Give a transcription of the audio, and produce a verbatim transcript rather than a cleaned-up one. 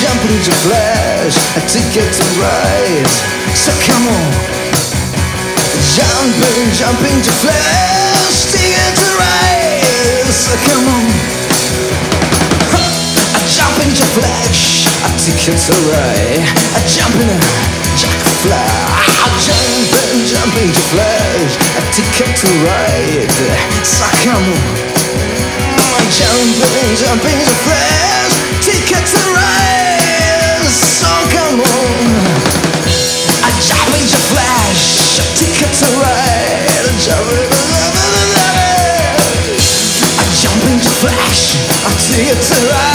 Jumping to flash, a ticket to ride. So come on, jumping, jumping to flash, ticket to ride. So come on, huh. A jumping to flash, a ticket to ride. A jumping, jack fly. A jumping, jumping to flash, a ticket to ride. So come on, jumping, jumping to flash, ticket to ride. So come on, I jump in the flash, a ticket to ride, I jump in the love, I jump in the flash, a ticket to ride.